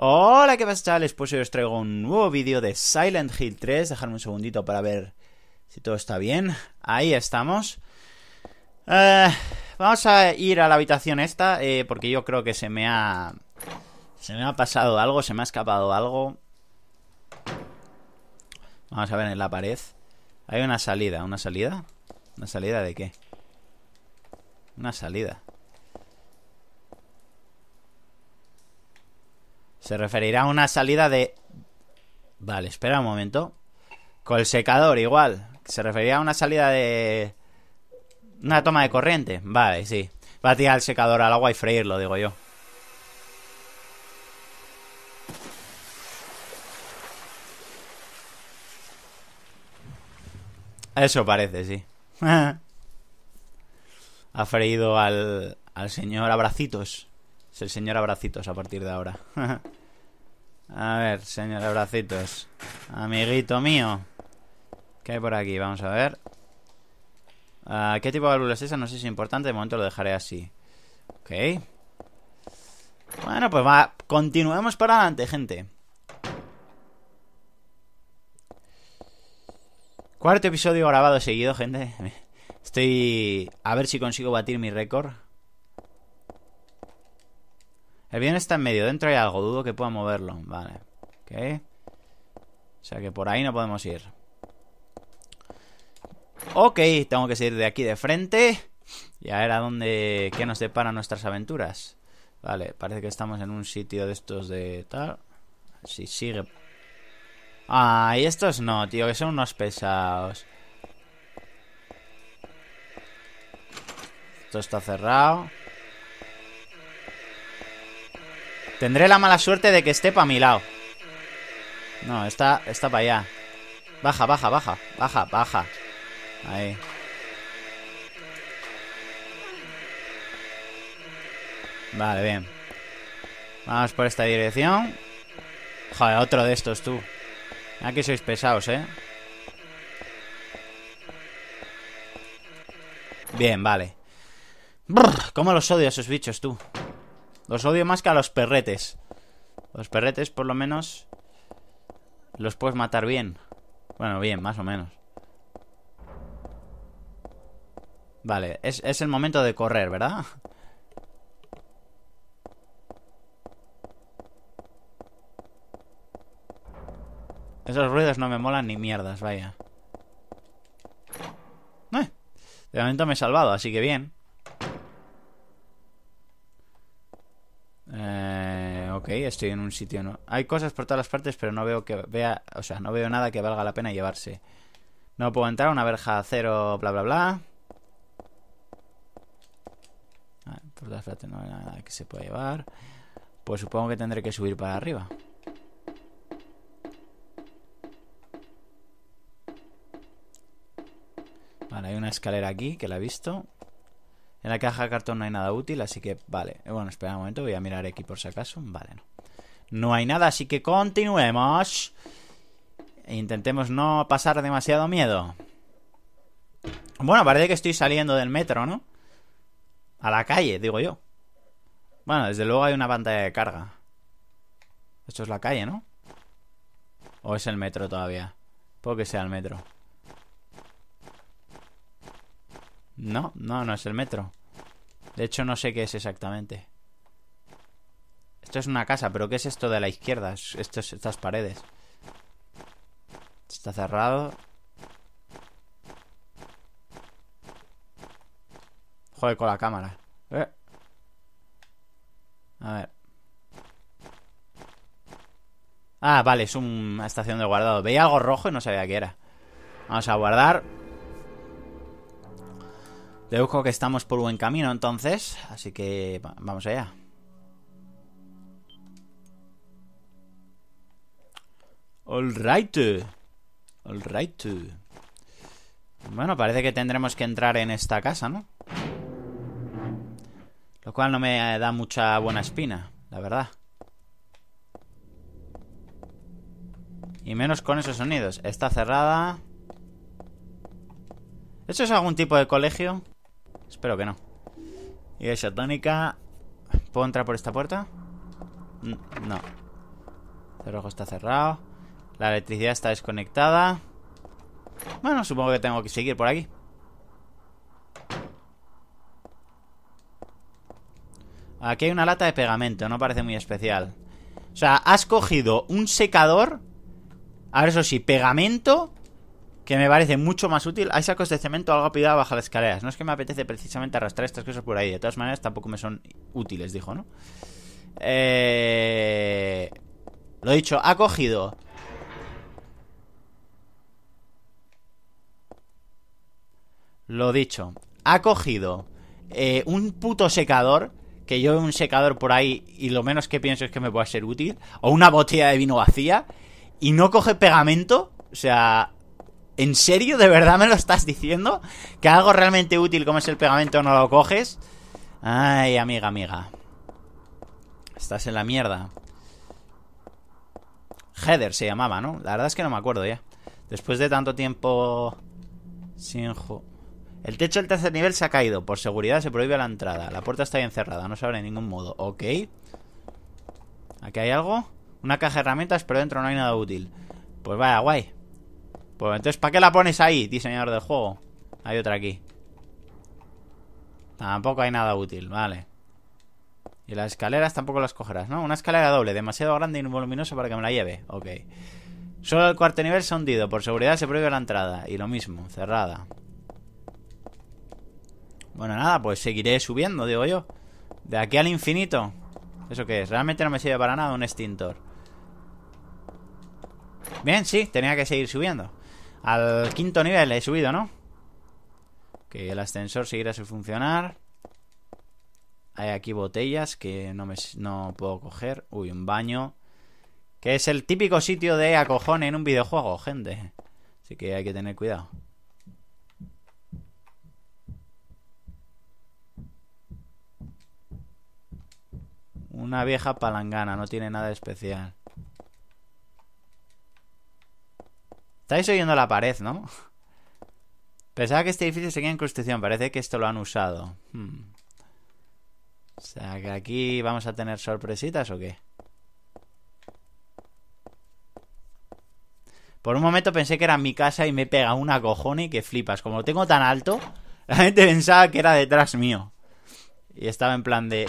Hola, ¿qué pasa, chavales? Pues hoy os traigo un nuevo vídeo de Silent Hill 3. Dejadme un segundito para ver si todo está bien. Ahí estamos. Vamos a ir a la habitación esta, porque yo creo que se me ha pasado algo, se me ha escapado algo. Vamos a ver en la pared. Hay una salida, ¿una salida? ¿Una salida de qué? Una salida. Se referirá a una salida de... Vale, espera un momento. Con el secador igual. Se referirá a una salida de... Una toma de corriente. Vale, sí. Va a tirar el secador al agua y freírlo, digo yo. Eso parece, sí. Ha freído al señor Abracitos. Es el señor Abracitos a partir de ahora. A ver, señor Abracitos, amiguito mío, ¿qué hay por aquí? Vamos a ver. ¿Qué tipo de válvula es esa? No sé si es importante. De momento lo dejaré así. Ok. Bueno, pues va. Continuemos para adelante, gente. Cuarto episodio grabado seguido, gente. Estoy... A ver si consigo batir mi récord. El bien está en medio, dentro hay algo, dudo que pueda moverlo. Vale, ok. O sea que por ahí no podemos ir. Ok, tengo que seguir de aquí de frente. Ya era donde... ¿Qué nos deparan nuestras aventuras? Vale, parece que estamos en un sitio de estos de tal. Si sigue... Ah, y estos no, tío, que son unos pesados. Esto está cerrado. Tendré la mala suerte de que esté para mi lado. No, está para allá. Baja, baja, baja. Baja, baja. Ahí. Vale, bien. Vamos por esta dirección. Joder, otro de estos, tú. Aquí sois pesados, ¿eh? Bien, vale. Brr, ¿cómo los odio a esos bichos, tú? Los odio más que a los perretes. Los perretes, por lo menos, los puedes matar bien. Bueno, bien, más o menos. Vale, es el momento de correr, ¿verdad? Esos ruidos no me molan ni mierdas, vaya. De momento me he salvado, así que bien. Ok, estoy en un sitio, ¿no? Hay cosas por todas las partes, pero no veo que vea... O sea, no veo nada que valga la pena llevarse. No puedo entrar, una verja cero, bla, bla, bla. Por todas partes no hay nada que se pueda llevar. Pues supongo que tendré que subir para arriba. Vale, hay una escalera aquí, que la he visto. En la caja de cartón no hay nada útil, así que vale. Bueno, espera un momento, voy a mirar aquí por si acaso. Vale, no. No hay nada, así que continuemos. E intentemos no pasar demasiado miedo. Bueno, parece que estoy saliendo del metro, ¿no? A la calle, digo yo. Bueno, desde luego hay una pantalla de carga. Esto es la calle, ¿no? ¿O es el metro todavía? Puedo que sea el metro. No, no, no es el metro. De hecho, no sé qué es exactamente. Esto es una casa, pero ¿qué es esto de la izquierda? Estas paredes. Está cerrado. Joder con la cámara. A ver. Ah, vale, es una estación de guardado. Veía algo rojo y no sabía qué era. Vamos a guardar. Deduzco que estamos por buen camino entonces, así que vamos allá. All right. All right. Bueno, parece que tendremos que entrar en esta casa, ¿no? Lo cual no me da mucha buena espina, la verdad. Y menos con esos sonidos. Está cerrada. ¿Esto es algún tipo de colegio? Espero que no. Y esa tónica. ¿Puedo entrar por esta puerta? No. El cerrojo está cerrado. La electricidad está desconectada. Bueno, supongo que tengo que seguir por aquí. Aquí hay una lata de pegamento. No parece muy especial. O sea, has cogido un secador. A ver, eso sí, pegamento, que me parece mucho más útil. Hay sacos de cemento o algo apilado bajo las escaleras. No es que me apetece precisamente arrastrar estas cosas por ahí. De todas maneras, tampoco me son útiles, dijo, ¿no? Lo dicho, ha cogido un puto secador. Que yo veo un secador por ahí y lo menos que pienso es que me pueda ser útil. O una botella de vino vacía. Y no coge pegamento. O sea, ¿en serio? ¿De verdad me lo estás diciendo? ¿Que algo realmente útil como es el pegamento no lo coges? Ay, amiga, amiga. Estás en la mierda. Heather se llamaba, ¿no? La verdad es que no me acuerdo ya. Después de tanto tiempo sin juego. El techo del tercer nivel se ha caído. Por seguridad se prohíbe la entrada. La puerta está bien cerrada, no se abre de ningún modo. Ok. Aquí hay algo. Una caja de herramientas, pero dentro no hay nada útil. Pues vaya, guay. Pues entonces, ¿para qué la pones ahí, diseñador del juego? Hay otra aquí. Tampoco hay nada útil, vale. Y las escaleras tampoco las cogerás, ¿no? Una escalera doble, demasiado grande y voluminosa para que me la lleve. Ok. Solo el cuarto nivel se ha hundido. Por seguridad se prohíbe la entrada. Y lo mismo, cerrada. Bueno, nada, pues seguiré subiendo, digo yo. De aquí al infinito. ¿Eso qué es? Realmente no me sirve para nada un extintor. Bien, sí, tenía que seguir subiendo. Al quinto nivel he subido, ¿no? Que el ascensor seguirá sin funcionar. Hay aquí botellas que no puedo coger. Uy, un baño. Que es el típico sitio de acojone en un videojuego, gente. Así que hay que tener cuidado. Una vieja palangana, no tiene nada de especial. Estáis oyendo la pared, ¿no? Pensaba que este edificio seguía en construcción. Parece que esto lo han usado. O sea, que aquí vamos a tener sorpresitas, ¿o qué? Por un momento pensé que era mi casa y me pega una cojona y que flipas. Como lo tengo tan alto, la gente pensaba que era detrás mío. Y estaba en plan de...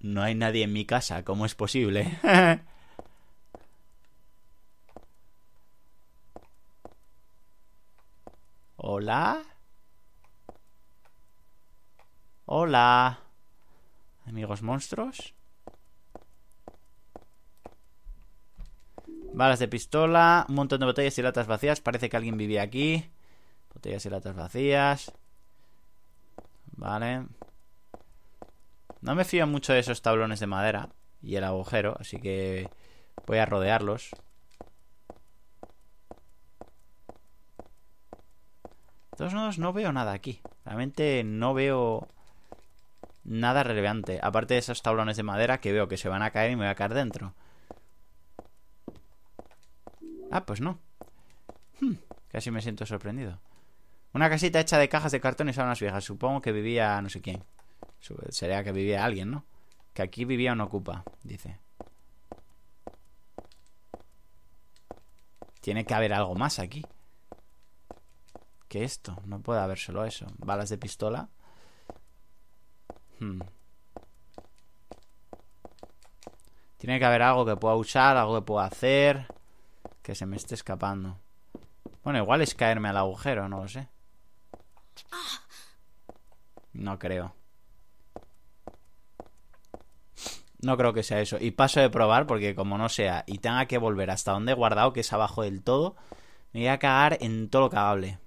No hay nadie en mi casa, ¿cómo es posible? ¿Hola? Hola. Amigos monstruos. Balas de pistola, un montón de botellas y latas vacías. Parece que alguien vivía aquí. Botellas y latas vacías. Vale. No me fío mucho de esos tablones de madera y el agujero, así que voy a rodearlos. De todos modos, no veo nada aquí. Realmente no veo nada relevante. Aparte de esos tablones de madera que veo que se van a caer y me voy a caer dentro. Ah, pues no. Casi me siento sorprendido. Una casita hecha de cajas de cartón y sábanas viejas. Supongo que vivía no sé quién. Sería que vivía alguien, ¿no? Que aquí vivía un ocupa, dice. Tiene que haber algo más aquí. ¿Qué esto? No puede haber solo eso. Balas de pistola. Tiene que haber algo que pueda usar, algo que pueda hacer, que se me esté escapando. Bueno, igual es caerme al agujero, no lo sé. No creo. No creo que sea eso. Y paso de probar porque como no sea y tenga que volver hasta donde he guardado, que es abajo del todo, me voy a cagar en todo lo cagable.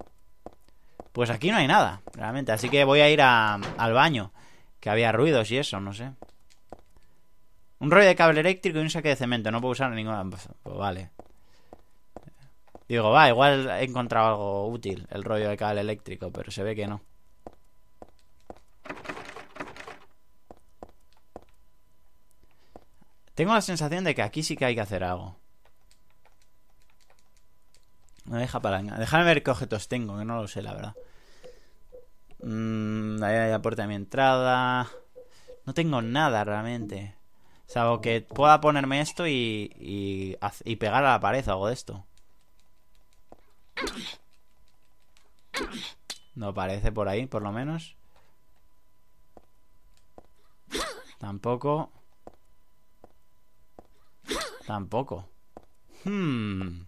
Pues aquí no hay nada, realmente. Así que voy a ir al baño, que había ruidos y eso, no sé. Un rollo de cable eléctrico y un saque de cemento. No puedo usar ninguna... Pues vale. Digo, va, igual he encontrado algo útil, el rollo de cable eléctrico, pero se ve que no. Tengo la sensación de que aquí sí que hay que hacer algo. Me deja palanca. Déjame ver qué objetos tengo, que no lo sé, la verdad. Ahí hay la puerta de mi entrada. No tengo nada realmente. Salvo que pueda ponerme esto y pegar a la pared o algo de esto. No aparece por ahí, por lo menos. Tampoco. Tampoco. No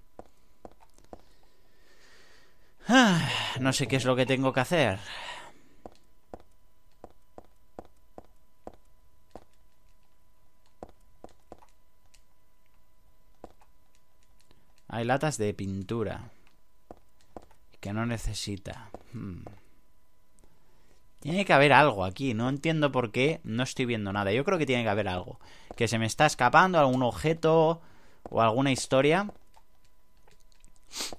sé qué es lo que tengo que hacer. Hay latas de pintura que no necesita. Tiene que haber algo aquí. No entiendo por qué no estoy viendo nada. Yo creo que tiene que haber algo que se me está escapando, algún objeto o alguna historia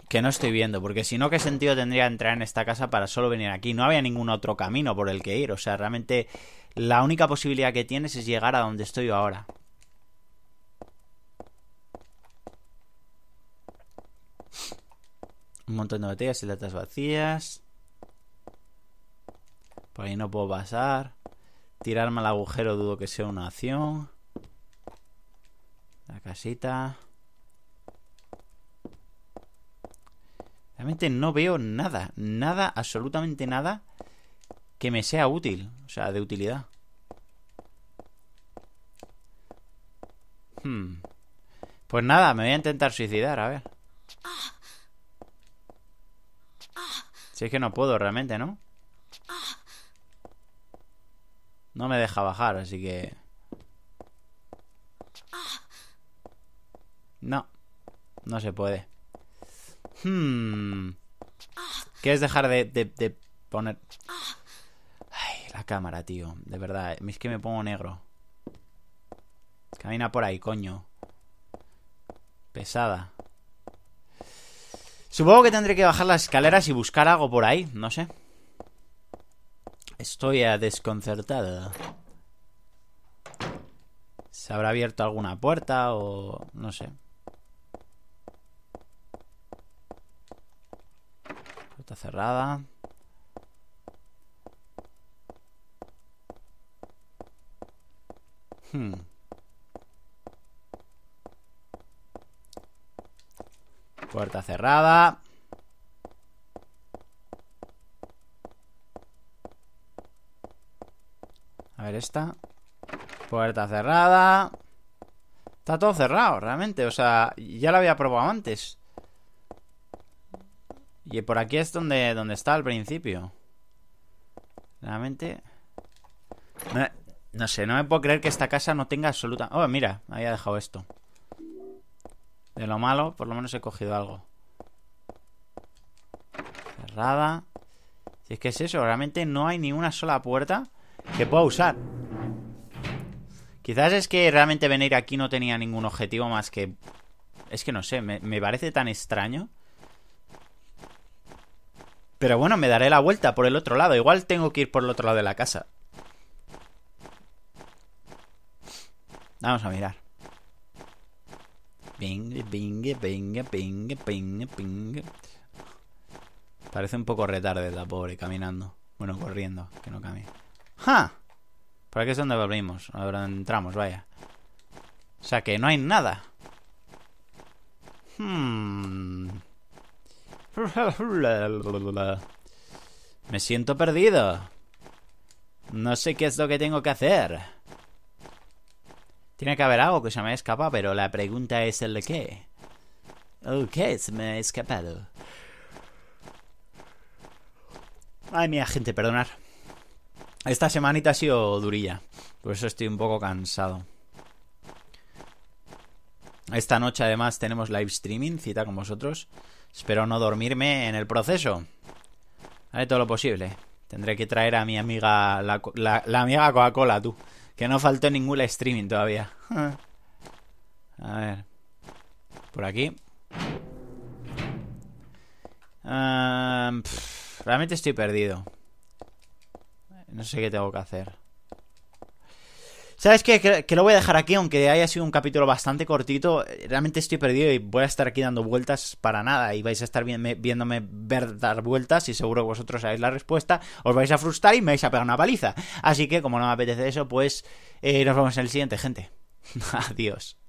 que no estoy viendo. Porque si no, ¿qué sentido tendría entrar en esta casa para solo venir aquí? No había ningún otro camino por el que ir. O sea, realmente la única posibilidad que tienes es llegar a donde estoy yo ahora. Un montón de botellas y latas vacías. Por ahí no puedo pasar. Tirarme al agujero dudo que sea una acción. La casita. Realmente no veo nada. Nada, absolutamente nada que me sea útil. O sea, de utilidad. Pues nada, me voy a intentar suicidar, a ver. Si es que no puedo realmente, ¿no? No me deja bajar, así que... No. No se puede. ¿Quieres dejar de poner...? Ay, la cámara, tío. De verdad, es que me pongo negro. Camina por ahí, coño. Pesada. Supongo que tendré que bajar las escaleras y buscar algo por ahí. No sé. Estoy desconcertado. ¿Se habrá abierto alguna puerta o...? No sé. Puerta cerrada. Puerta cerrada. A ver esta. Puerta cerrada. Está todo cerrado, realmente. O sea, ya lo había probado antes. Y por aquí es donde está al principio. Realmente... No sé, no me puedo creer que esta casa no tenga absoluta... Oh, mira, había dejado esto. De lo malo, por lo menos he cogido algo. Cerrada. Si es que es eso, realmente no hay ni una sola puerta que pueda usar. Quizás es que realmente venir aquí no tenía ningún objetivo más que... Es que no sé, me parece tan extraño. Pero bueno, me daré la vuelta por el otro lado. Igual tengo que ir por el otro lado de la casa. Vamos a mirar. Ping, ping, ping, ping, ping, ping. Parece un poco retarde la pobre caminando. Bueno, corriendo, que no camine. ¡Ja! Por aquí es donde abrimos. Ahora entramos, vaya. O sea que no hay nada. Me siento perdido. No sé qué es lo que tengo que hacer. Tiene que haber algo que se me escapa, pero la pregunta es el qué. El qué se me ha escapado. Ay, mía, gente, perdonad. Esta semanita ha sido durilla. Por eso estoy un poco cansado. Esta noche, además, tenemos live streaming, cita con vosotros. Espero no dormirme en el proceso. Haré todo lo posible. Tendré que traer a mi amiga, la amiga Coca-Cola, tú. Que no faltó ningún streaming todavía. A ver. Por aquí. Realmente estoy perdido. No sé qué tengo que hacer. ¿Sabes qué? Que lo voy a dejar aquí, aunque haya sido un capítulo bastante cortito. Realmente estoy perdido y voy a estar aquí dando vueltas para nada. Y vais a estar viéndome dar vueltas y seguro que vosotros sabéis la respuesta. Os vais a frustrar y me vais a pegar una paliza. Así que, como no me apetece eso, pues nos vemos en el siguiente, gente. Adiós.